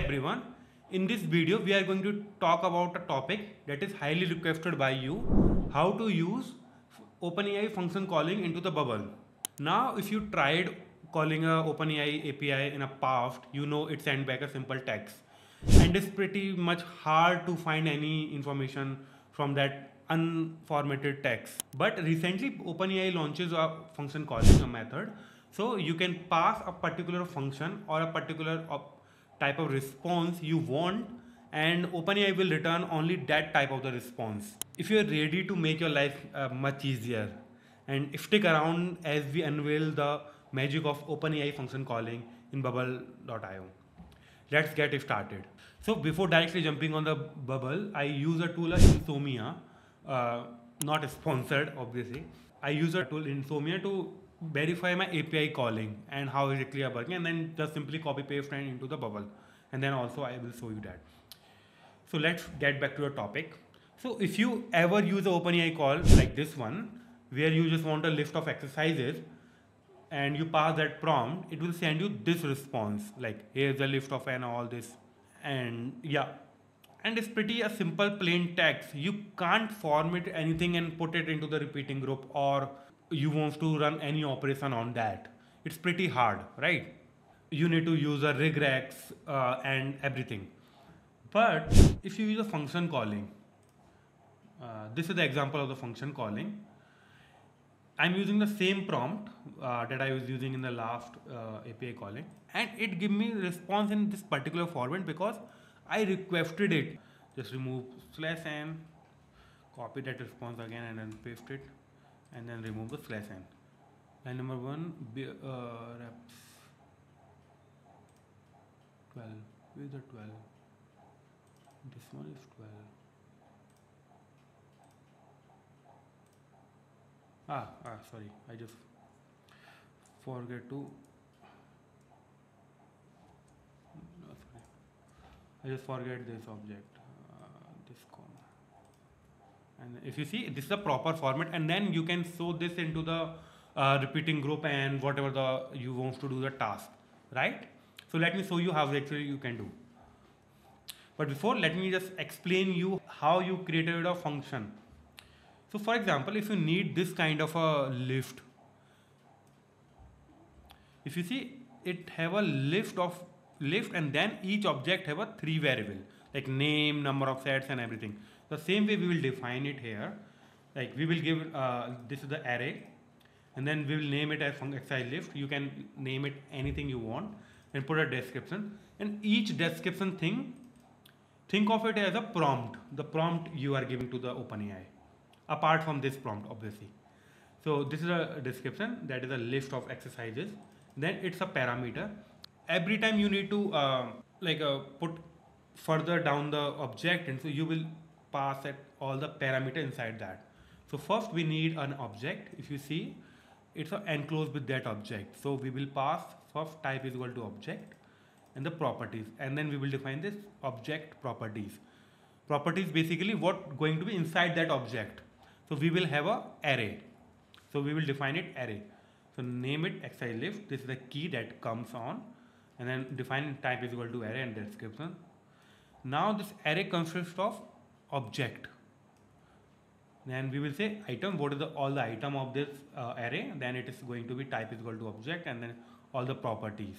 everyone, in this video we are going to talk about a topic that is highly requested by you, how to use OpenAI function calling into the bubble. Now if you tried calling a OpenAI API in a past, you know it sent back a simple text, and it's pretty much hard to find any information from that unformatted text. But recently OpenAI launches a function calling, a method, so you can pass a particular function or a particular type of response you want, and OpenAI will return only that type of the response. If you are ready to make your life much easier, and stick around as we unveil the magic of OpenAI function calling in Bubble.io. Let's get started. So before directly jumping on the Bubble, I use a tool Insomnia, not sponsored obviously. I use a tool Insomnia to verify my API calling and how exactly I'm working, and then just simply copy paste and into the Bubble, and then also I will show you that. So let's get back to the topic. So if you ever use an OpenAI call like this one, where you just want a list of exercises and you pass that prompt, it will send you this response like, here's the list of and all this, and yeah, and it's pretty a simple plain text. You can't format anything and put it into the repeating group, or you want to run any operation on that. It's pretty hard, right? You need to use a regex and everything. But if you use a function calling, this is the example of the function calling. I'm using the same prompt that I was using in the last API calling, and it gave me response in this particular format because I requested it. Just remove slash n, copy that response again and then paste it, and then remove the slash n. Line number 1, reps 12, with the 12, this one is 12. Sorry, I just forget to. No, sorry, I just forget this object, this comma. And if you see, this is the proper format, and then you can show this into the repeating group and whatever the you want to do the task, right? So let me show you how actually you can do. But before, let me just explain you how you created a function. So for example, if you need this kind of a list, if you see, it have a list, and then each object have a 3 variable like name, number of sets and everything. The same way we will define it here, like we will give this is the array, and then we will name it as exercise list. You can name it anything you want and put a description, and each description thing, think of it as a prompt, the prompt you are giving to the OpenAI. Apart from this prompt, obviously. So this is a description, that is a list of exercises. Then it's a parameter. Every time you need to put further down the object, and so you will pass it all the parameter inside that. So first we need an object. If you see, it's enclosed with that object. So we will pass first type is equal to object and the properties, and then we will define this object properties. Properties basically what going to be inside that object. So we will have a array. So we will define it array. So name it exercise list. This is the key that comes on, and then define type is equal to array and description. Now this array consists of object. Then we will say item. What is all the item of this array? Then it is going to be type is equal to object, and then all the properties.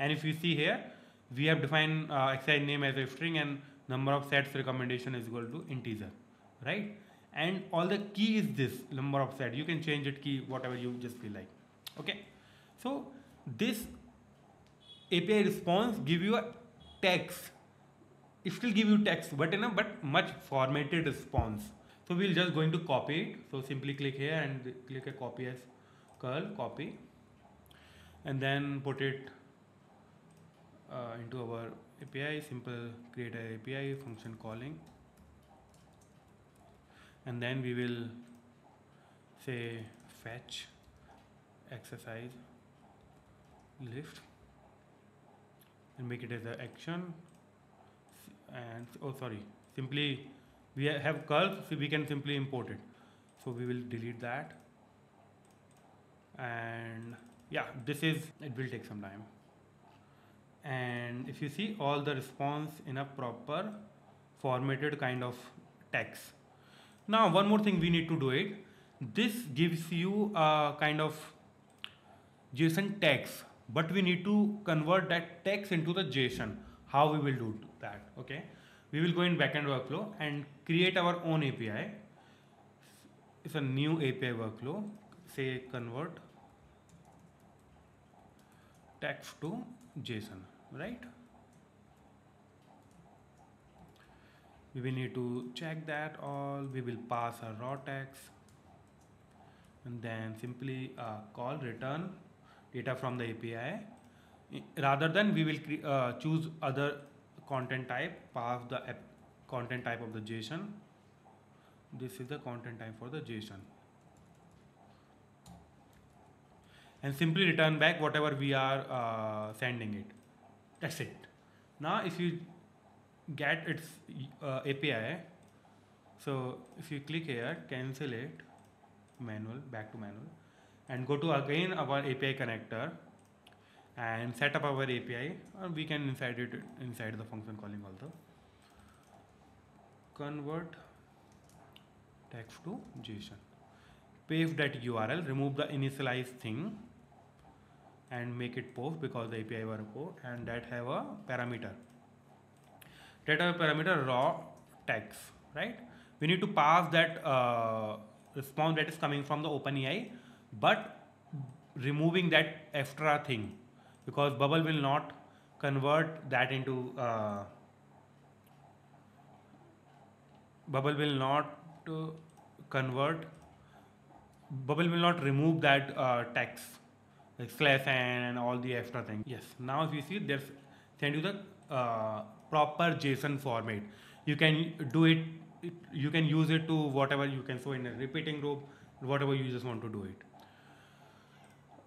And if you see here, we have defined exercise name as a string, and number of sets recommendation is equal to integer, right? And all the key is this number of set. You can change it key whatever you just feel like. Okay. So this API response give you a text. It still give you text, but in a much formatted response. So we'll just going to copy it. So simply click here and click a copy as curl copy, and then put it into our API, simple create an API function calling. And then we will say fetch exercise list and make it as an action. And simply we have curves, so we can simply import it. So we will delete that. And yeah, this is, it will take some time. and if you see all the response in a proper formatted kind of text. Now one more thing we need to do it. This gives you a kind of JSON text, but we need to convert that text into the JSON. How we will do that? Okay, we will go in backend workflow and create our own API. It's a new API workflow. Say convert text to JSON, right? We will need to check that all. We will pass a raw text and then simply call return data from the API. Rather than we will choose other content type, pass the content type of the JSON. This is the content type for the JSON, and simply return back whatever we are sending it. That's it. Now if you get its API, so if you click here, cancel it, manual, back to manual, and go to again our API connector and set up our API, or we can inside it inside the function calling also. Convert text to JSON. Paste that URL, remove the initialize thing and make it post because the API were post, and that have a parameter. That have a parameter raw text, right? We need to pass that response that is coming from the OpenAI, but removing that extra thing because Bubble will not convert that into Bubble will not remove that text like slash and all the extra thing. Yes, now if you see, there's send you the proper JSON format. You can do it, you can use it to whatever you can, so in a repeating loop, whatever you just want to do it.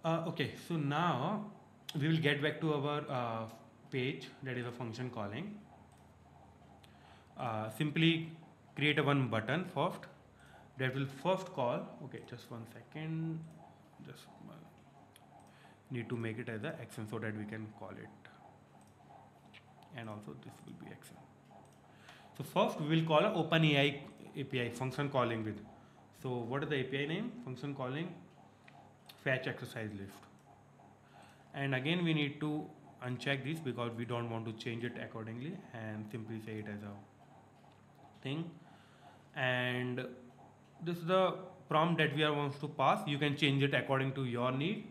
Okay, so now we will get back to our page, that is a function calling. Simply create a one button first. That will first call. Okay, just one second. Just need to make it as an action so that we can call it. And also this will be action. So first we will call an OpenAI API function calling with. So what is the API name? Function calling fetch exercise list. And again we need to uncheck this because we don't want to change it accordingly, and simply say it as a thing. And this is the prompt that we are wants to pass. You can change it according to your need.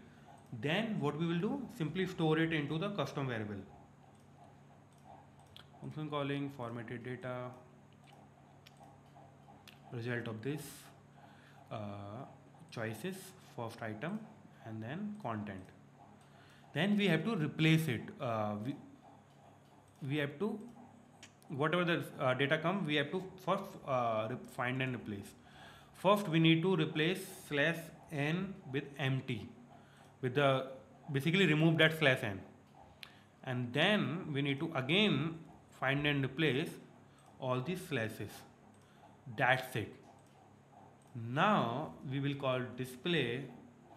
Then what we will do, simply store it into the custom variable. Function calling formatted data, result of this choices, first item and then content. Then we have to replace it. We have to, whatever the data come, we have to first find and replace. First we need to replace slash n with empty, with the basically remove that slash n, and then we need to again find and replace all these slashes. That's it. Now we will call display.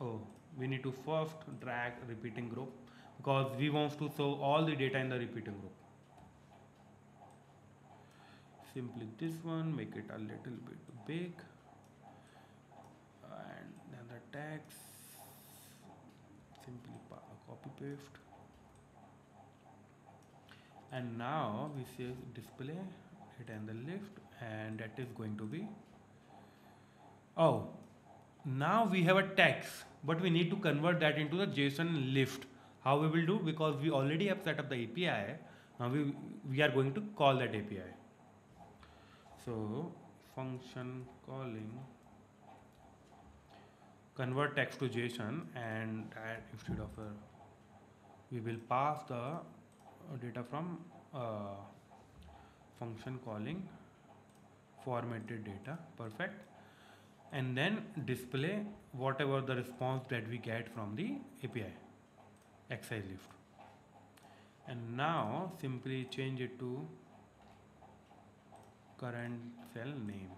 Oh, we need to first drag repeating group because we want to show all the data in the repeating group. Simply this one, make it a little bit big, and then the text simply copy paste. And now we say display it and the list, and that is going to be, oh, now we have a text, but we need to convert that into the JSON list. How we will do, because we already have set up the API. Now we are going to call that API. So function calling convert text to JSON, and instead of we will pass the data from function calling formatted data. Perfect. And then display whatever the response that we get from the API exercise list. And now simply change it to current cell name.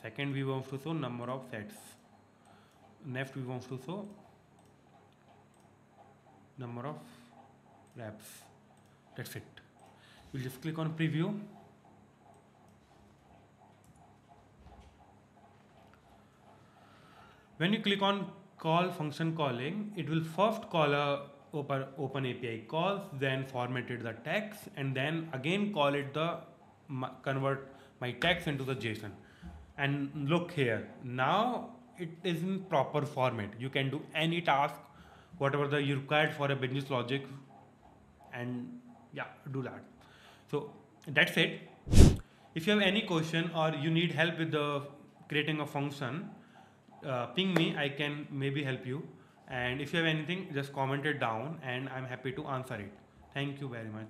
Second we want to show number of sets. Next we want to show number of wraps. That's it. We'll just click on preview. When you click on call function calling, it will first call a OpenAPI calls, then format it the text, and then again call it the convert my text into the JSON. And look here, now it is in proper format. You can do any task, whatever the you required for a business logic, and yeah, do that. So that's it. If you have any question or you need help with the creating a function, ping me, I can maybe help you. And if you have anything, just comment it down and I'm happy to answer it. Thank you very much.